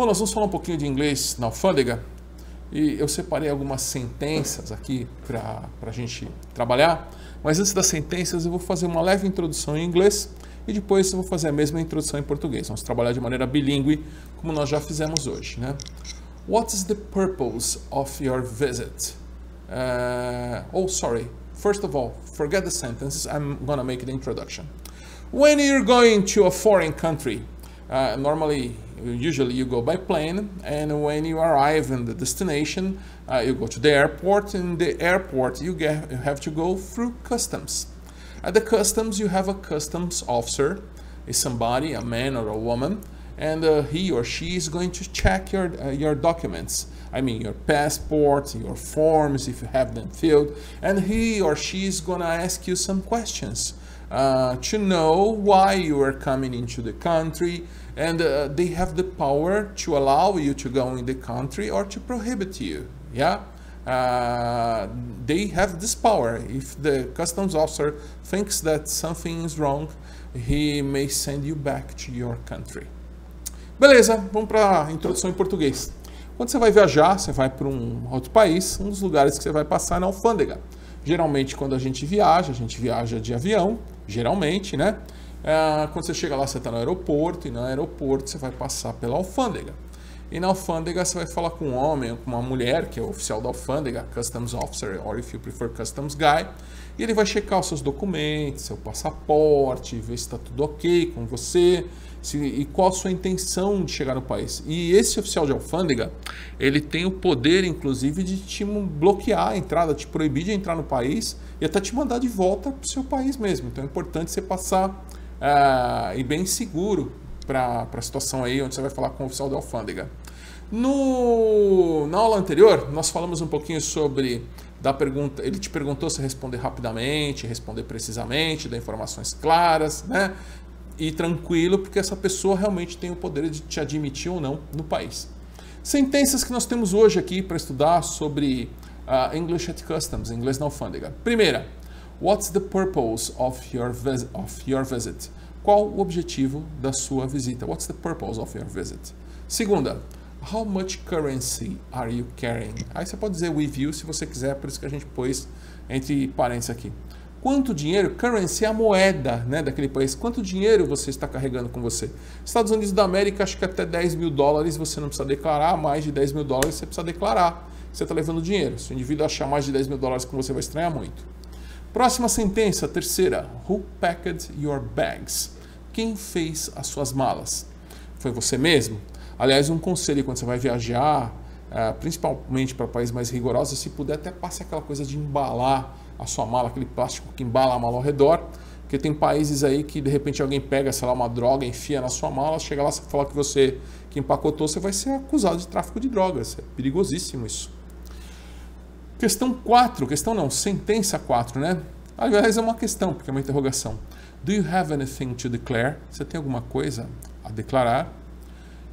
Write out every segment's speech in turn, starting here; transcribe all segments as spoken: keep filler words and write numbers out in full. Bom, nós vamos falar um pouquinho de inglês na alfândega e eu separei algumas sentenças aqui para a gente trabalhar, mas antes das sentenças eu vou fazer uma leve introdução em inglês e depois eu vou fazer a mesma introdução em português. Vamos trabalhar de maneira bilíngue, como nós já fizemos hoje, né? What is the purpose of your visit? Uh, oh, sorry. First of all, forget the sentences. I'm gonna make the introduction. When you're going to a foreign country, uh, normally, usually you go by plane, and when you arrive in the destination, uh, you go to the airport. In the airport, you, get, you have to go through customs. At the customs, you have a customs officer, is somebody, a man or a woman, and uh, he or she is going to check your, uh, your documents. I mean, your passport, your forms, if you have them filled, and he or she is gonna ask you some questions uh, to know why you are coming into the country, and uh, they have the power to allow you to go in the country or to prohibit you, yeah? Uh, they have this power. If the customs officer thinks that something is wrong, he may send you back to your country. Beleza, vamos para a introdução em português. Quando você vai viajar, você vai para um outro país, um dos lugares que você vai passar é na alfândega. Geralmente, quando a gente viaja, a gente viaja de avião, geralmente, né? Uh, quando você chega lá, você está no aeroporto, e no aeroporto você vai passar pela alfândega. E na alfândega você vai falar com um homem, com uma mulher, que é o oficial da alfândega, Customs Officer, or if you prefer, Customs Guy, e ele vai checar os seus documentos, seu passaporte, ver se está tudo ok com você, se, e qual a sua intenção de chegar no país. E esse oficial de alfândega, ele tem o poder, inclusive, de te bloquear a entrada, te proibir de entrar no país, e até te mandar de volta para o seu país mesmo. Então é importante você passar uh, e bem seguro, para a situação aí onde você vai falar com o oficial da alfândega. No, na aula anterior, nós falamos um pouquinho sobre da pergunta, ele te perguntou se responder rapidamente, responder precisamente, dar informações claras, né? E tranquilo, porque essa pessoa realmente tem o poder de te admitir ou não no país. Sentenças que nós temos hoje aqui para estudar sobre uh, English at Customs, inglês na alfândega. Primeira, what's the purpose of your, vis of your visit? Qual o objetivo da sua visita? What's the purpose of your visit? Segunda, how much currency are you carrying? Aí você pode dizer with you se você quiser, por isso que a gente pôs entre parênteses aqui. Quanto dinheiro? Currency é a moeda, né, daquele país. Quanto dinheiro você está carregando com você? Estados Unidos da América, acho que até dez mil dólares você não precisa declarar. Mais de dez mil dólares você precisa declarar. Você está levando dinheiro. Se o indivíduo achar mais de dez mil dólares com você, vai estranhar muito. Próxima sentença, terceira. Who packed your bags? Quem fez as suas malas? Foi você mesmo? Aliás, um conselho quando você vai viajar, principalmente para países mais rigorosos, se puder até passe aquela coisa de embalar a sua mala, aquele plástico que embala a mala ao redor, porque tem países aí que de repente alguém pega, sei lá, uma droga, enfia na sua mala, chega lá, você fala que você que empacotou, você vai ser acusado de tráfico de drogas. É perigosíssimo isso. Questão quatro, questão não, sentença quatro, né? Aliás, é uma questão, porque é uma interrogação. Do you have anything to declare? Você tem alguma coisa a declarar?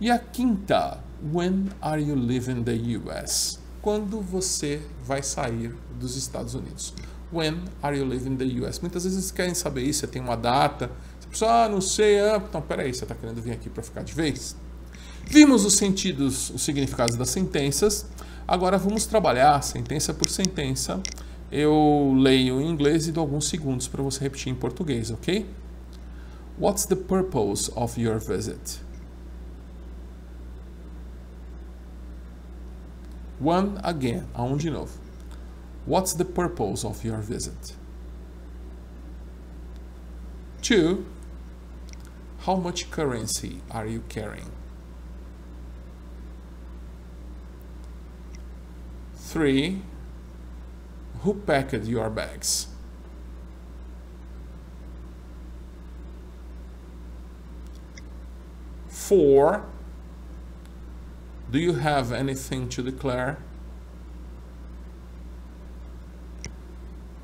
E a quinta, when are you leaving the U S? Quando você vai sair dos Estados Unidos? When are you leaving the U S? Muitas vezes eles querem saber isso, você tem uma data, você pensa, ah, não sei, ah, então peraí, você está querendo vir aqui para ficar de vez? Vimos os sentidos, os significados das sentenças. Agora vamos trabalhar sentença por sentença. Eu leio em inglês e dou alguns segundos para você repetir em português, ok? What's the purpose of your visit? One again, a um de novo. What's the purpose of your visit? Two. How much currency are you carrying? Three. Who packed your bags? Four. Do you have anything to declare?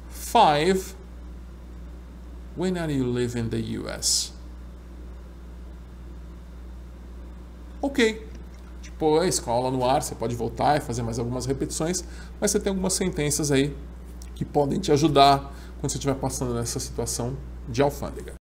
Five. When are you leaving the U S? Ok. Depois, com a aula no ar, você pode voltar e fazer mais algumas repetições, mas você tem algumas sentenças aí que podem te ajudar quando você estiver passando nessa situação de alfândega.